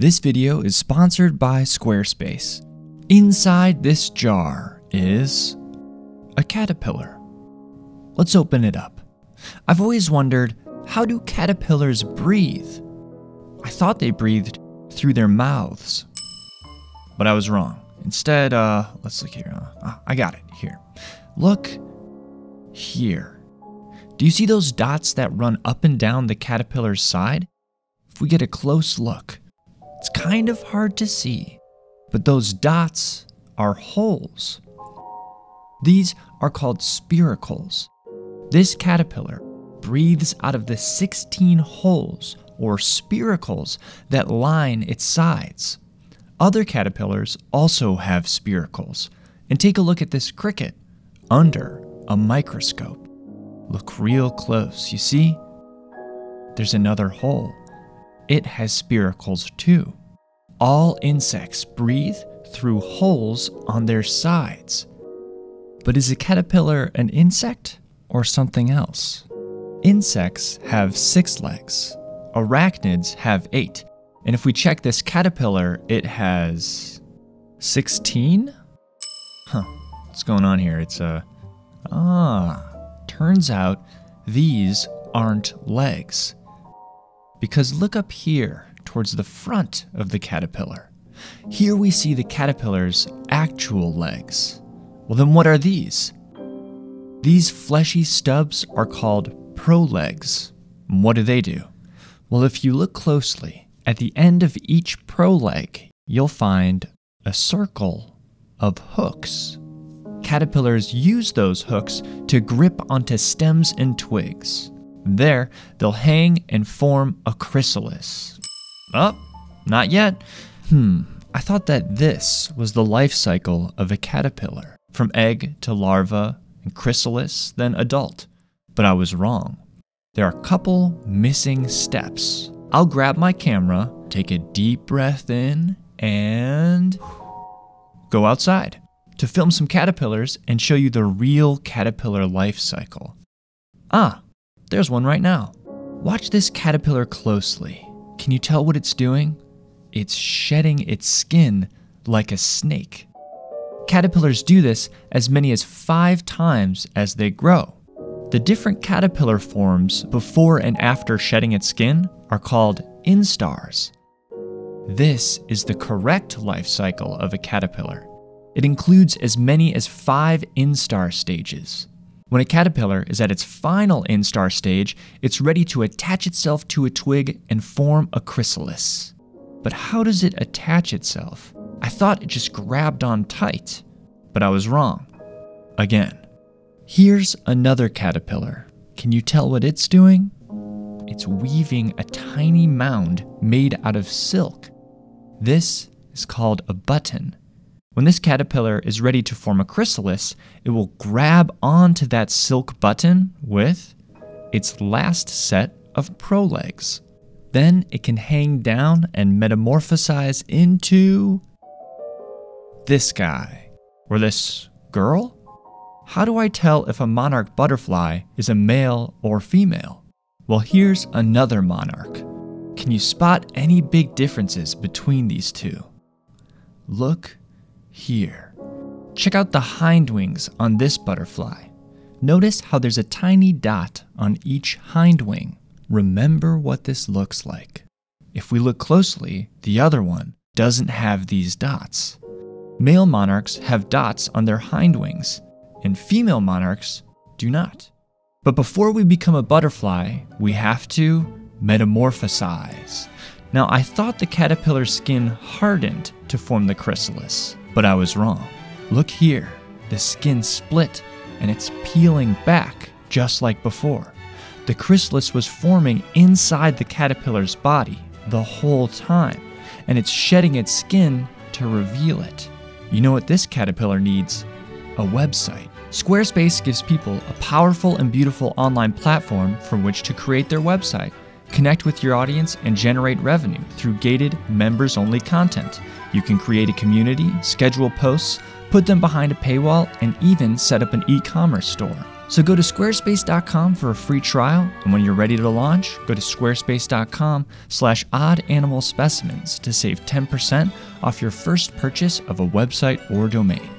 This video is sponsored by Squarespace. Inside this jar is a caterpillar. Let's open it up. I've always wondered, how do caterpillars breathe? I thought they breathed through their mouths, but I was wrong. Instead, let's look here. I got it here. Look here. Do you see those dots that run up and down the caterpillar's side? If we get a close look, it's kind of hard to see, but those dots are holes. These are called spiracles. This caterpillar breathes out of the 16 holes or spiracles that line its sides. Other caterpillars also have spiracles. And take a look at this cricket under a microscope. Look real close, you see? There's another hole. It has spiracles too. All insects breathe through holes on their sides. But is a caterpillar an insect or something else? Insects have 6 legs. Arachnids have 8. And if we check this caterpillar, it has 16? Huh, what's going on here? It's turns out these aren't legs. Because look up here towards the front of the caterpillar. Here we see the caterpillar's actual legs. Well then what are these? These fleshy stubs are called prolegs. And what do they do? Well, if you look closely, at the end of each proleg, you'll find a circle of hooks. Caterpillars use those hooks to grip onto stems and twigs. There, they'll hang and form a chrysalis. Oh, not yet. I thought that this was the life cycle of a caterpillar, from egg to larva and chrysalis, then adult. But I was wrong. There are a couple missing steps. I'll grab my camera, take a deep breath in, and go outside to film some caterpillars and show you the real caterpillar life cycle. Ah, there's one right now. Watch this caterpillar closely. Can you tell what it's doing? It's shedding its skin like a snake. Caterpillars do this as many as 5 times as they grow. The different caterpillar forms before and after shedding its skin are called instars. This is the correct life cycle of a caterpillar. It includes as many as 5 instar stages. When a caterpillar is at its final instar stage, it's ready to attach itself to a twig and form a chrysalis. But how does it attach itself? I thought it just grabbed on tight, but I was wrong. Again. Here's another caterpillar. Can you tell what it's doing? It's weaving a tiny mound made out of silk. This is called a button. When this caterpillar is ready to form a chrysalis, it will grab onto that silk button with its last set of prolegs. Then it can hang down and metamorphosize into this guy or this girl. How do I tell if a monarch butterfly is a male or female? Well, here's another monarch. Can you spot any big differences between these two? Look here. Check out the hind wings on this butterfly. Notice how there's a tiny dot on each hind wing. Remember what this looks like. If we look closely, the other one doesn't have these dots. Male monarchs have dots on their hind wings, and female monarchs do not. But before we become a butterfly, we have to metamorphosize. Now, I thought the caterpillar's skin hardened to form the chrysalis, but I was wrong. Look here, the skin split and it's peeling back just like before. The chrysalis was forming inside the caterpillar's body the whole time, and it's shedding its skin to reveal it. You know what this caterpillar needs? A website. Squarespace gives people a powerful and beautiful online platform from which to create their website, connect with your audience, and generate revenue through gated, members-only content. You can create a community, schedule posts, put them behind a paywall, and even set up an e-commerce store. So go to squarespace.com for a free trial, and when you're ready to launch, go to squarespace.com/oddanimalspecimens to save 10% off your first purchase of a website or domain.